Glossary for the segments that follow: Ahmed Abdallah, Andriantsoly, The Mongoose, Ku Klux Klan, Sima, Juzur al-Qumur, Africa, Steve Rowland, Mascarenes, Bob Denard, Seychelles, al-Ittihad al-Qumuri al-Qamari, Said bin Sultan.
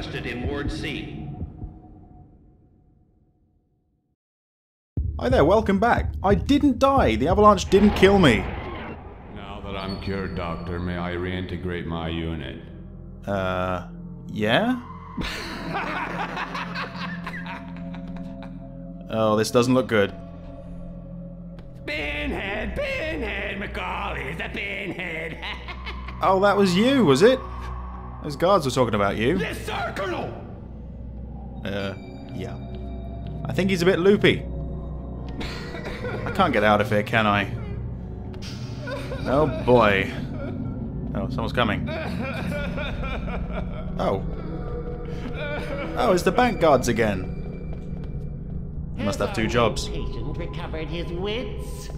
requested in Ward C. Hi there, welcome back. I didn't die. The avalanche didn't kill me. Now that I'm cured, Doctor, may I reintegrate my unit? Yeah? Oh, this doesn't look good. Pinhead, Pinhead, McCall is a pinhead. Oh, that was you, was it? Those guards were talking about you. Yes, sir, Colonel! Yeah. I think he's a bit loopy. I can't get out of here, can I? Oh boy. Oh, someone's coming. Oh. Oh, it's the bank guards again. He must have two jobs. Patient recovered his wits.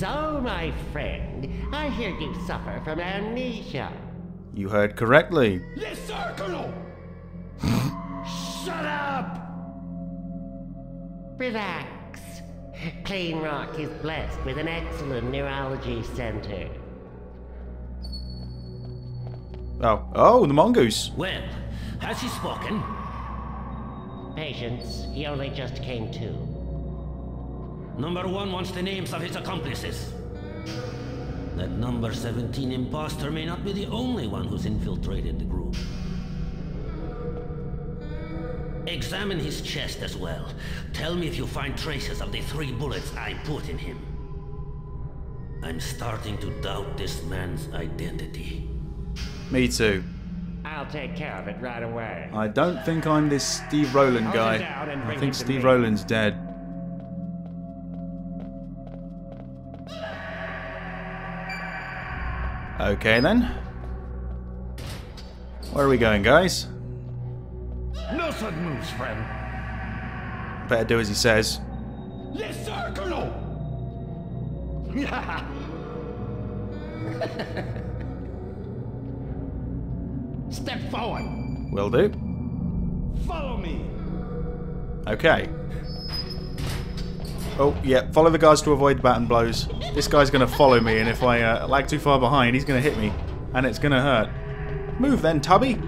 So, my friend, I hear you suffer from amnesia. You heard correctly. Yes, sir, Colonel! Shut up! Relax. Plain Rock is blessed with an excellent neurology center. Oh, oh, the mongoose. Well, has he spoken? Patience, he only just came to. Number one wants the names of his accomplices. That number 17 imposter may not be the only one who's infiltrated the group. Examine his chest as well. Tell me if you find traces of the 3 bullets I put in him. I'm starting to doubt this man's identity. Me too. I'll take care of it right away. I don't think I'm this Steve Rowland guy. I think Steve Rowland's dead. Okay then. Where are we going, guys? No sudden moves, friend. Better do as he says. Yes, sir, Colonel. Step forward. Will do. Follow me. Okay. Oh, yeah, follow the guards to avoid baton blows. This guy's going to follow me, and if I lag too far behind, he's going to hit me. And it's going to hurt. Move then, Tubby.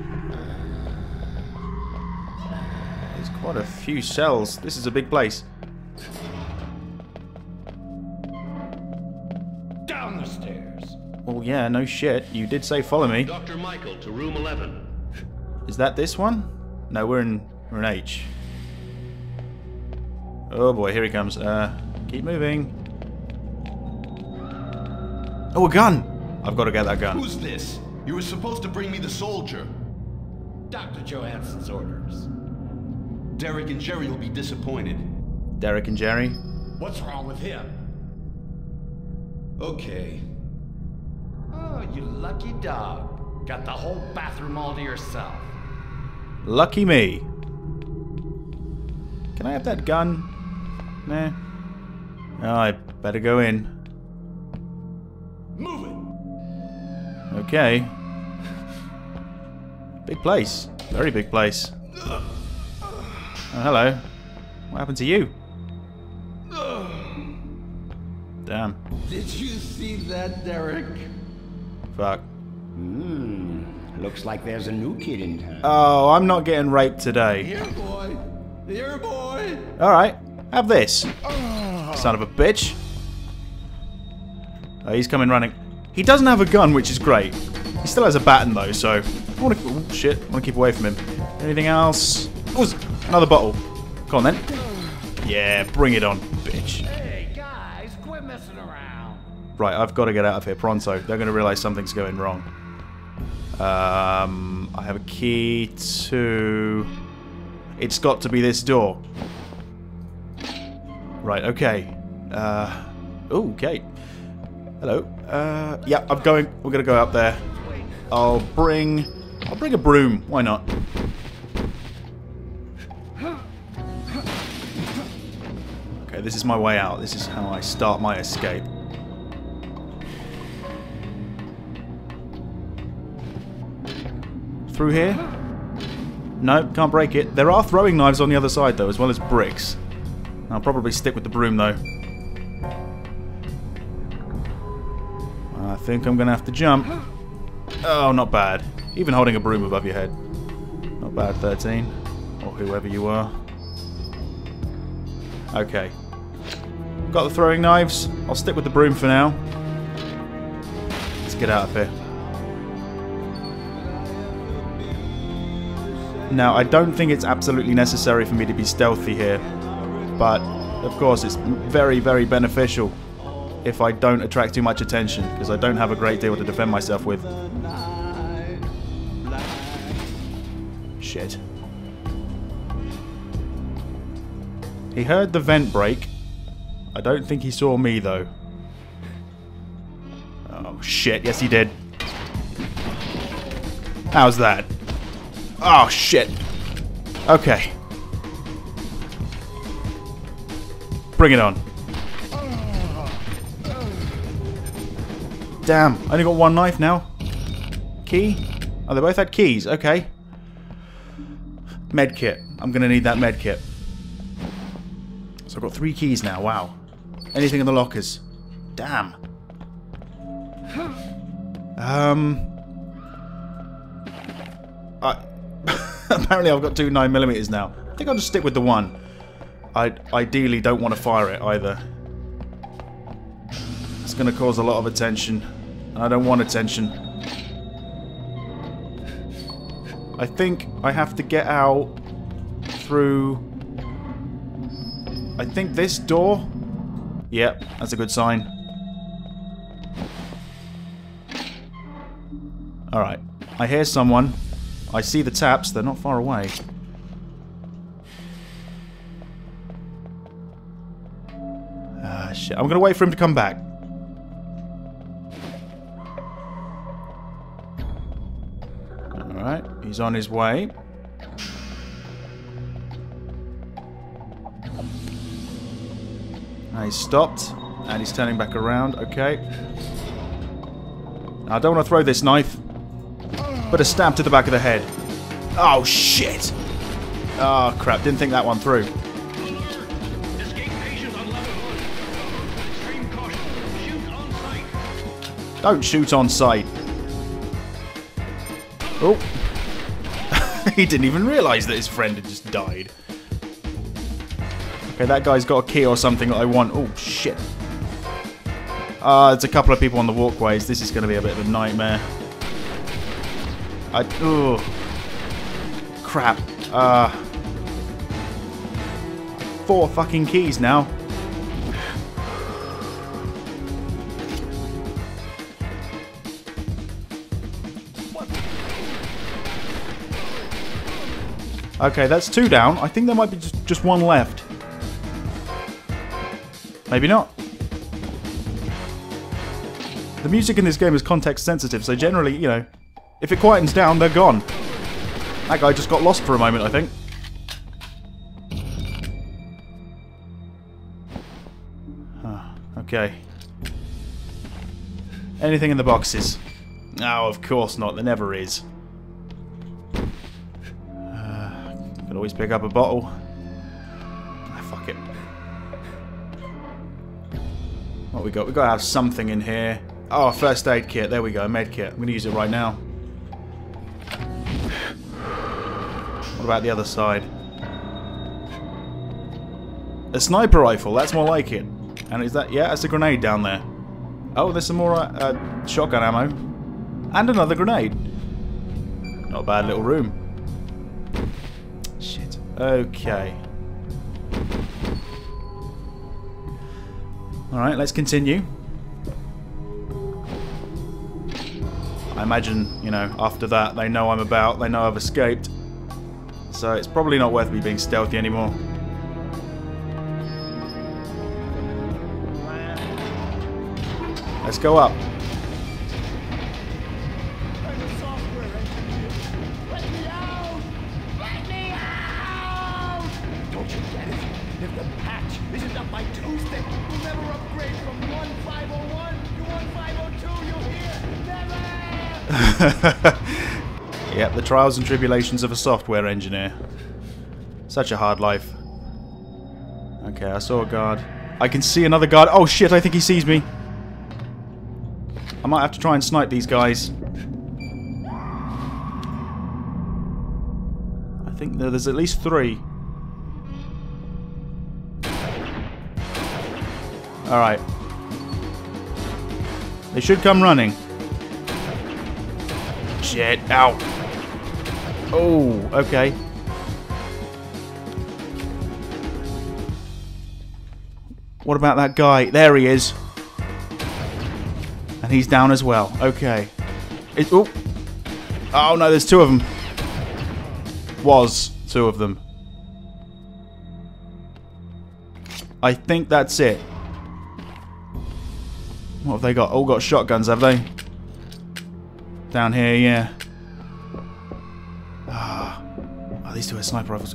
What a few cells. This is a big place. Down the stairs. Well, yeah, no shit. You did say follow me. Dr. Michael to room 11. Is that this one? No, we're in H. Oh boy, here he comes. Keep moving. Oh, a gun! I've got to get that gun. Who's this? You were supposed to bring me the soldier. Dr. Johansson's orders. Derek and Jerry will be disappointed. Derek and Jerry? What's wrong with him? Okay. Oh, you lucky dog. Got the whole bathroom all to yourself. Lucky me. Can I have that gun? Nah. Oh, I better go in. Move it! Okay. Big place. Very big place. Oh, hello. What happened to you? Damn. Did you see that, Derek? Fuck. Looks like there's a new kid in town. Oh, I'm not getting raped today. Here, boy. Here, boy. All right. Have this. Oh. Son of a bitch. Oh, he's coming running. He doesn't have a gun, which is great. He still has a baton, though, so... I want to... Oh, shit. I want to keep away from him. Anything else? Oh, another bottle. Come on then. Yeah, bring it on, bitch. Hey guys, quit messing around. Right, I've got to get out of here pronto. They're going to realize something's going wrong. I have a key to... It's got to be this door. Right, okay. Ooh, Kate. Hello. Yeah, I'm going. We're going to go up there. I'll bring a broom. Why not? This is my way out. This is how I start my escape. Through here? No, can't break it. There are throwing knives on the other side, though, as well as bricks. I'll probably stick with the broom, though. I think I'm going to have to jump. Oh, not bad. Even holding a broom above your head. Not bad, 13. Or whoever you are. Okay. Got the throwing knives. I'll stick with the broom for now. Let's get out of here. Now, I don't think it's absolutely necessary for me to be stealthy here. But, of course, it's very, very beneficial if I don't attract too much attention, because I don't have a great deal to defend myself with. Shit. He heard the vent break. I don't think he saw me, though. Oh, shit. Yes, he did. How's that? Oh, shit. Okay. Bring it on. Damn, I only got one knife now. Key? Oh, they both had keys. Okay. Medkit. I'm going to need that medkit. So I've got 3 keys now. Wow. Anything in the lockers? Damn. Apparently I've got two 9mm now. I think I'll just stick with the one. I ideally don't want to fire it either. It's going to cause a lot of attention. And I don't want attention. I think I have to get out through... I think this door? Yep, that's a good sign. Alright. I hear someone. I see the taps. They're not far away. Ah, shit. I'm going to wait for him to come back. Alright, he's on his way. Now he's stopped, and he's turning back around. Okay. Now, I don't want to throw this knife, but a stab to the back of the head. Oh, shit! Oh, crap. Didn't think that one through. Don't shoot on sight. Oh. He didn't even realise that his friend had just died. Okay, that guy's got a key or something that I want. Oh, shit. There's a couple of people on the walkways. This is going to be a bit of a nightmare. Oh. Crap. 4 fucking keys now. Okay, that's 2 down. I think there might be just one left. Maybe not. The music in this game is context sensitive, so generally, you know, if it quietens down, they're gone. That guy just got lost for a moment, I think. Okay. Anything in the boxes? No, of course not. There never is. Could always pick up a bottle. Ah, fuck it. What we got? We got to have something in here. Oh, first aid kit. There we go. Med kit. I'm going to use it right now. What about the other side? A sniper rifle. That's more like it. And is that... Yeah, that's a grenade down there. Oh, there's some more shotgun ammo. And another grenade. Not a bad little room. Shit. Okay. Alright, let's continue. I imagine, you know, after that they know I'm about, they know I've escaped. So it's probably not worth me being stealthy anymore. Let's go up. Yep, the trials and tribulations of a software engineer. Such a hard life. Okay, I saw a guard. I can see another guard. Oh shit, I think he sees me. I might have to try and snipe these guys. think there's at least three. Alright. They should come running. Shit, ow. Oh, okay. What about that guy? There he is. And he's down as well. Okay. Oh. Oh no, there's two of them. Was two of them. I think that's it. What have they got? All got shotguns, have they? Down here, yeah. Ah, oh, these two are sniper rifles.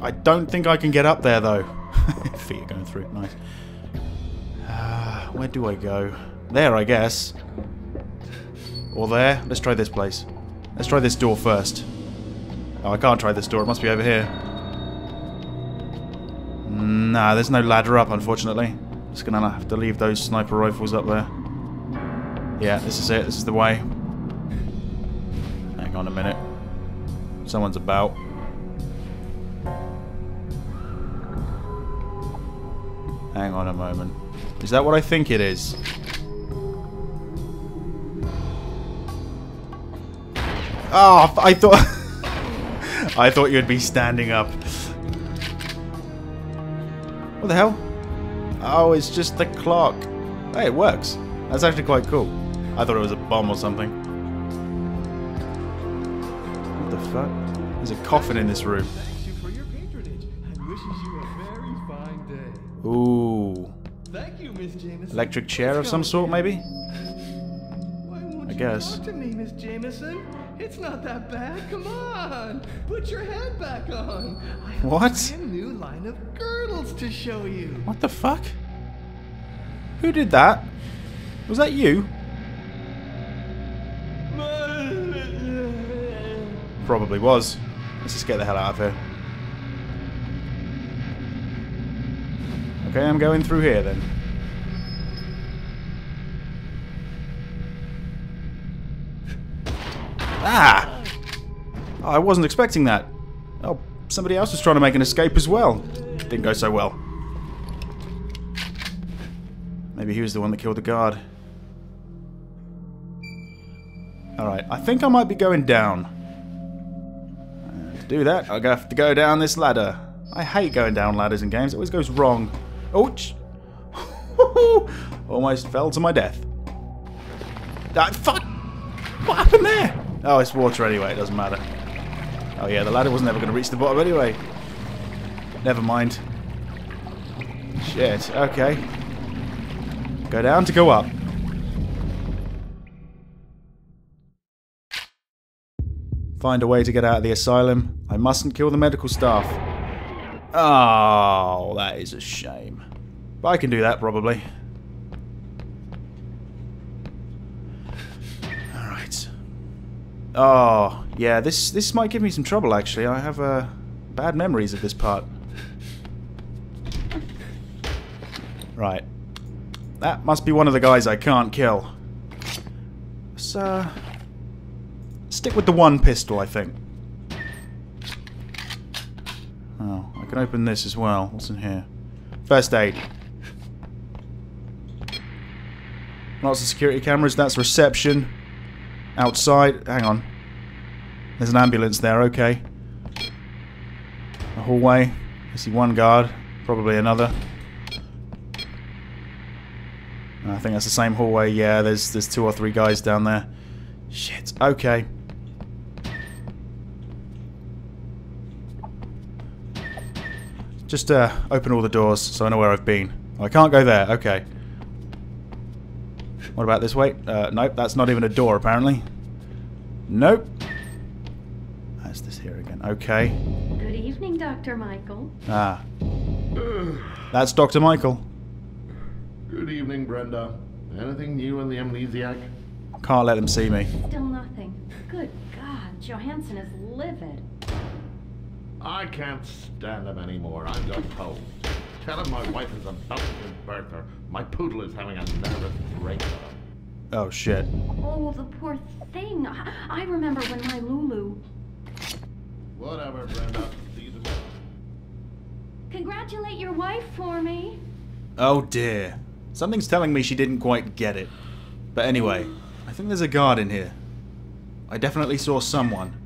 I don't think I can get up there though. Feet are going through. Nice. Where do I go? There, I guess. Or there. Let's try this place. Let's try this door first. Oh, I can't try this door. It must be over here. Nah, there's no ladder up, unfortunately. Just gonna have to leave those sniper rifles up there. Yeah, this is it. This is the way. Hang on a minute. Someone's about. Hang on a moment. Is that what I think it is? Oh, I thought... I thought you'd be standing up. What the hell? Oh, it's just the clock. Hey, it works. That's actually quite cool. I thought it was a bomb or something. What the fuck? There's a coffin in this room. Thank you for your patronage. And wishes you a very fine day. Ooh. Thank you, Miss Jameson. Electric chair of some sort, maybe? Why won't you talk to me, Miss Jameson? It's not that bad. Come on, put your head back on. I have a brand new line of girdles to show you. What the fuck? Who did that? Was that you? Probably was. Let's just get the hell out of here. Okay, I'm going through here then. Ah! Oh, I wasn't expecting that. Oh, somebody else was trying to make an escape as well. Didn't go so well. Maybe he was the one that killed the guard. Alright, I think I might be going down. And to do that, I'll have to go down this ladder. I hate going down ladders in games. It always goes wrong. Ouch! Almost fell to my death. Ah, fuck! What happened there? Oh, it's water anyway, it doesn't matter. Oh yeah, the ladder was never going to reach the bottom anyway. Never mind. Shit, okay. Go down to go up. Find a way to get out of the asylum. I mustn't kill the medical staff. Oh, that is a shame. But I can do that, probably. Oh, yeah, this might give me some trouble, actually. I have bad memories of this part. Right. That must be one of the guys I can't kill. Let's, stick with the one pistol, I think. Oh, I can open this as well. What's in here? First aid. Lots of security cameras. That's reception. Outside, hang on. There's an ambulance there, okay. A hallway. I see one guard, probably another. I think that's the same hallway, yeah, there's two or three guys down there. Shit, okay. Just open all the doors so I know where I've been. Oh, I can't go there, okay. What about this way? Nope, that's not even a door, apparently. Nope. That's this here again. Okay. Good evening, Dr. Michael. Ah. That's Dr. Michael. Good evening, Brenda. Anything new in the amnesiac? Can't let him see me. Still nothing. Good God, Johansson is livid. I can't stand him anymore. I'm just cold. Tell him my wife is about to give birth, or my poodle is having a nervous breakdown. Oh shit. Oh, the poor thing. I remember when my Lulu... Whatever, Brenda. See you tomorrow. Congratulate your wife for me. Oh dear. Something's telling me she didn't quite get it. But anyway, I think there's a guard in here. I definitely saw someone.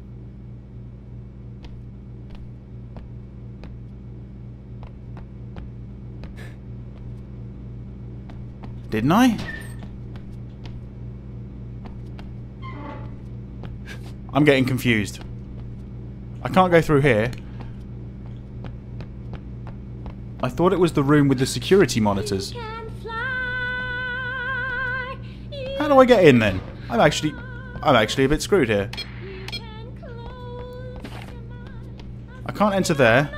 Didn't I? I'm getting confused. I can't go through here. I thought it was the room with the security monitors. How do I get in then? I'm actually a bit screwed here. I can't enter there.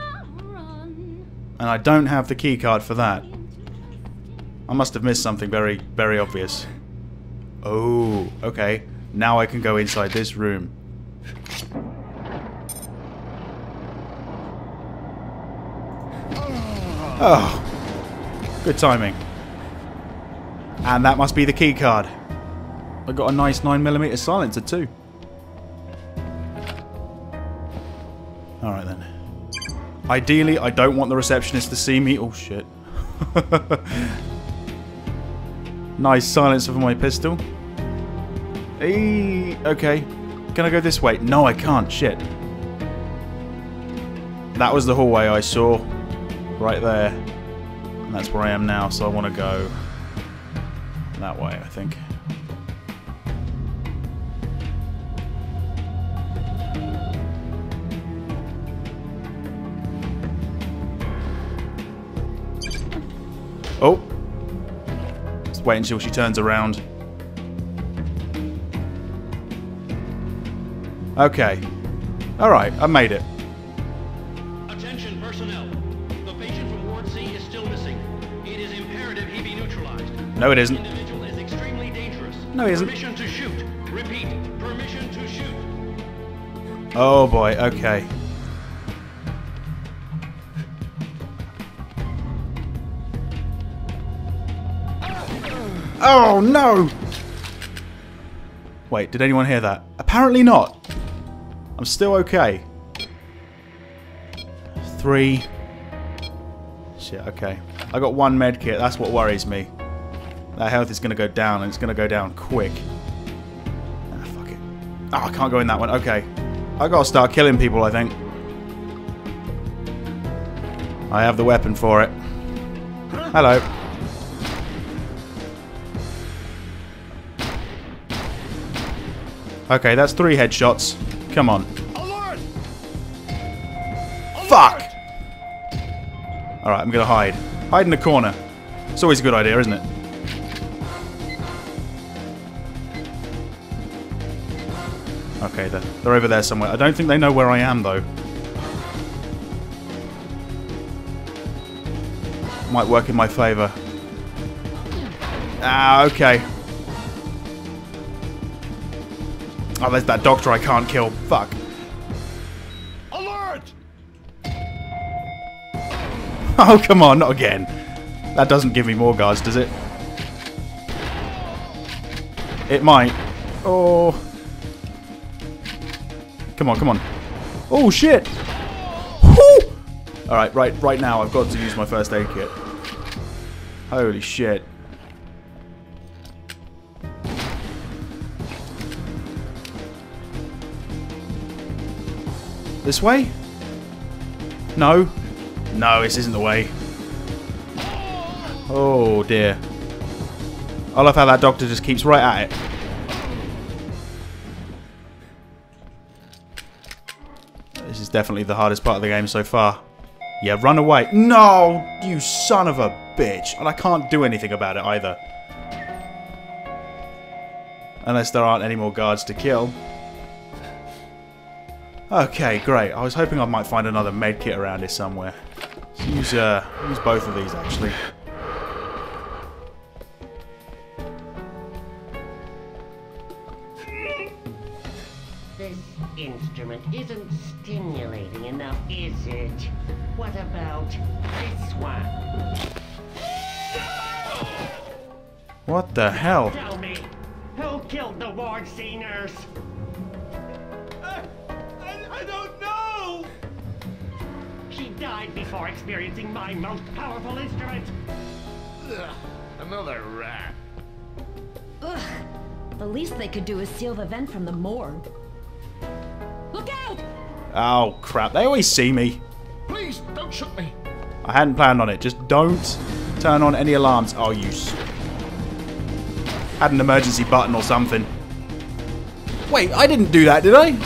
And I don't have the keycard for that. I must have missed something very, very obvious. Oh, okay. Now I can go inside this room. Oh, good timing. And that must be the keycard. I got a nice 9mm silencer too. Alright then. Ideally, I don't want the receptionist to see me. Oh shit. Nice silencer for my pistol. Eee, okay. Can I go this way? No, I can't. Shit. That was the hallway I saw. Right there. And that's where I am now, so I want to go that way, I think. Oh! Let's wait until she turns around. Okay. Alright, I made it. Attention personnel. The patient from Ward C is still missing. It is imperative he be neutralized. No, it isn't. The individual is extremely dangerous. No, he isn't. Permission to shoot. Repeat. Permission to shoot. Oh boy, okay. Oh no! Wait, did anyone hear that? Apparently not. I'm still okay. 3. Shit, okay. I got 1 med kit, that's what worries me. That health is gonna go down, and it's gonna go down quick. Ah, fuck it. Oh, I can't go in that one, okay. I gotta start killing people, I think. I have the weapon for it. Hello. Okay, that's 3 headshots. Come on. Alert! Alert! Fuck! Alright, I'm gonna hide. Hide in the corner. It's always a good idea, isn't it? Okay, they're over there somewhere. I don't think they know where I am, though. Might work in my favour. Ah, okay. Oh, there's that doctor I can't kill. Fuck. Alert! Oh, come on, not again. That doesn't give me more guards, does it? It might. Oh. Come on, come on. Oh, shit! Woo! Alright, right now I've got to use my first aid kit. Holy shit. This way? No. No, this isn't the way. Oh dear. I love how that doctor just keeps right at it. This is definitely the hardest part of the game so far. Yeah, run away. No! You son of a bitch. And I can't do anything about it either. Unless there aren't any more guards to kill. Okay, great. I was hoping I might find another med kit around here somewhere. So use both of these, actually. This instrument isn't stimulating enough, is it? What about this one? What the hell? Tell me, who killed the Ward C nurse? I don't know! died before experiencing my most powerful instrument. Ugh, another rat. Ugh, the least they could do is seal the vent from the morgue. Look out! Oh crap, they always see me. Please, don't shoot me. I hadn't planned on it, just don't turn on any alarms. Oh, you had an emergency button or something. Wait, I didn't do that, did I?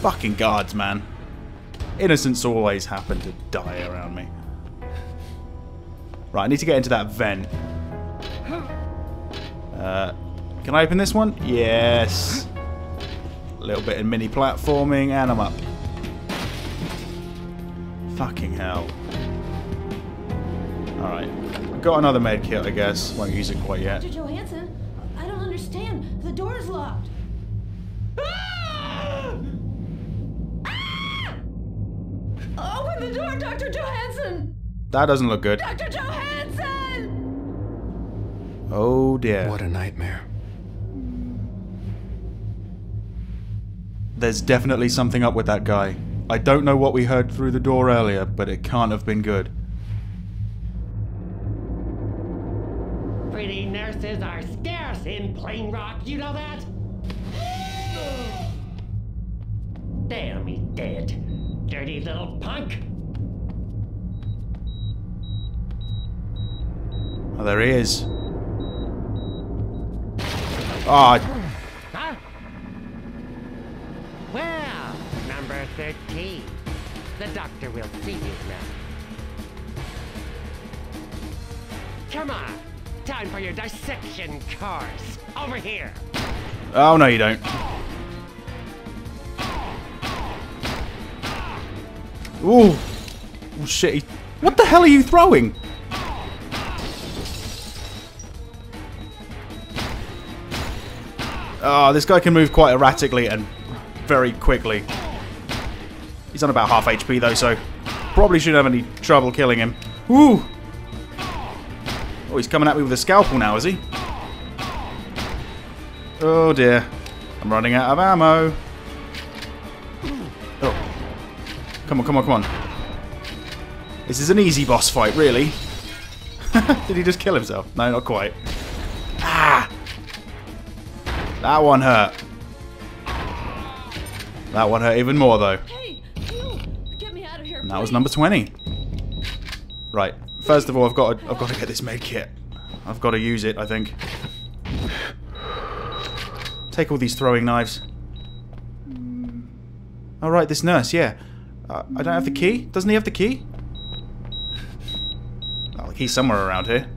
Fucking guards, man. Innocents always happen to die around me. Right, I need to get into that vent. Can I open this one? Yes. A little bit of mini platforming, and I'm up. Fucking hell. Alright. I've got another med kit, I guess. Won't use it quite yet. Dr. Johansson, I don't understand. The door is locked. Ah! Ah! Open the door, Dr. Johansson! That doesn't look good. Dr. Johansson! Oh dear. What a nightmare. There's definitely something up with that guy. I don't know what we heard through the door earlier, but it can't have been good. Pretty nurses are scarce in Plain Rock, you know that? Damn, he's dead. Dirty little punk. Oh, there he is. Ah. Oh, 13. The doctor will see you now. Come on. Time for your dissection course. Over here. Oh, no, you don't. Ooh. Oh, shit. What the hell are you throwing? Oh, this guy can move quite erratically and very quickly. He's on about half HP though, so probably shouldn't have any trouble killing him. Ooh! Oh, he's coming at me with a scalpel now, is he? Oh dear. I'm running out of ammo. Oh. Come on, come on, come on. This is an easy boss fight, really. Did he just kill himself? No, not quite. Ah! That one hurt. That one hurt even more though. And that was number 20. Right. First of all, I've got to get this med kit. I've got to use it, I think. Take all these throwing knives. All right, this nurse, yeah. I don't have the key. Doesn't he have the key? Oh, the key's somewhere around here.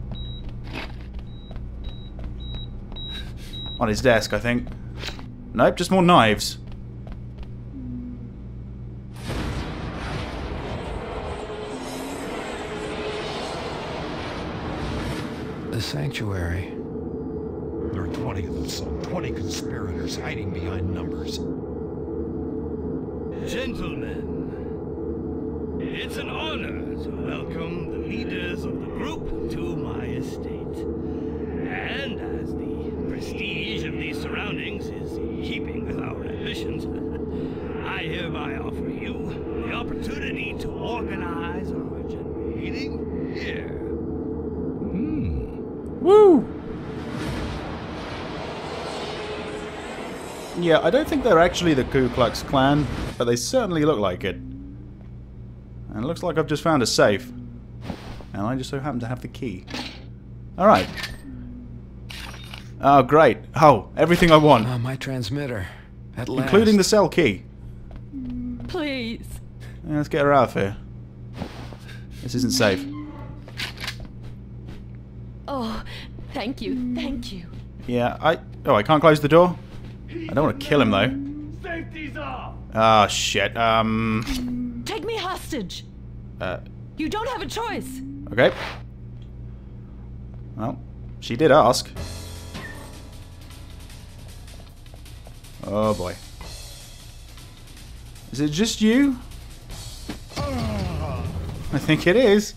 On his desk, I think. Nope, just more knives. The sanctuary. There are 20 of them, so 20 conspirators hiding behind numbers. Gentlemen, it's an honor to welcome the leaders of the group to my estate. And as the prestige of these surroundings is in keeping with our ambitions, I hereby offer you the opportunity to organize our general meeting here. Woo! Yeah, I don't think they're actually the Ku Klux Klan, but they certainly look like it. And it looks like I've just found a safe. And I just so happen to have the key. Alright. Oh, great. Oh, everything I want. My transmitter. At last. Including the cell key. Please. Yeah, let's get her out of here. This isn't safe. Oh, thank you, thank you. Yeah, I can't close the door? I don't want to kill him, though. Safety's off! Ah, shit, Take me hostage! You don't have a choice! Okay. Well, she did ask. Oh, boy. Is it just you? I think it is.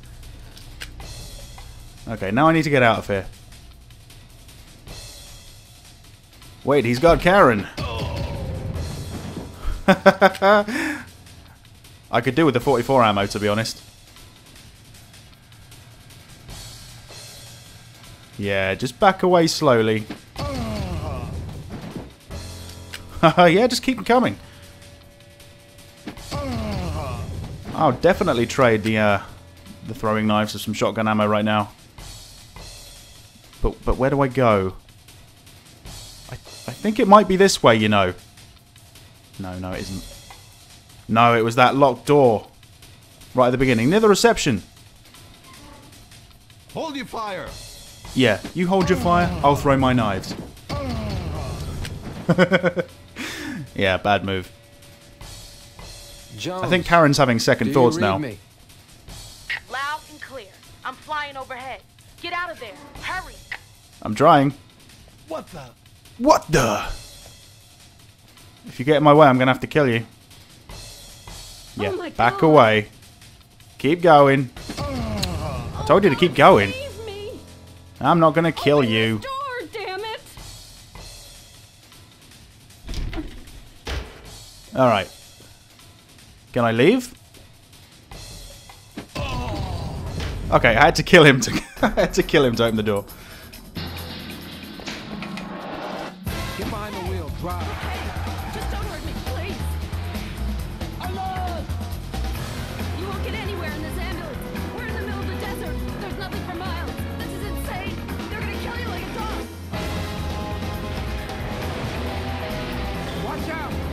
Okay, now I need to get out of here. Wait, he's got Karen. I could do with the 44 ammo, to be honest. Yeah, just back away slowly. Yeah, just keep them coming. I'll definitely trade the throwing knives for some shotgun ammo right now. But where do I go? I think it might be this way, you know. No, it isn't. No, it was that locked door. Right at the beginning, near the reception. Hold your fire. Yeah, you hold your fire, I'll throw my knives. Yeah, bad move. Jones, I think Karen's having second thoughts now. Me? Loud and clear. I'm flying overhead. Get out of there. Hurry. I'm trying. What the? What the? If you get in my way, I'm gonna have to kill you. Yeah, oh back away. Keep going. I told you to keep going. I'm not gonna kill you. Alright. Can I leave? Okay, I had to kill him to I had to kill him to open the door. Get behind the wheel, drive. Okay. Just don't hurt me, please. Alone! You won't get anywhere in this ambulance. We're in the middle of the desert. There's nothing for miles. This is insane. They're gonna kill you like a dog. Watch out!